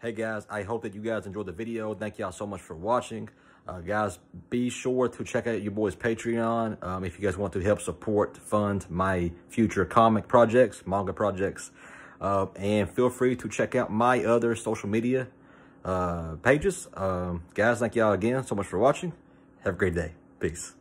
Hey guys, I hope that you guys enjoyed the video. Thank y'all so much for watching. Guys, be sure to check out your boy's Patreon if you guys want to help support, fund my future comic projects, manga projects. And feel free to check out my other social media pages. Guys, thank y'all again so much for watching. Have a great day. Peace.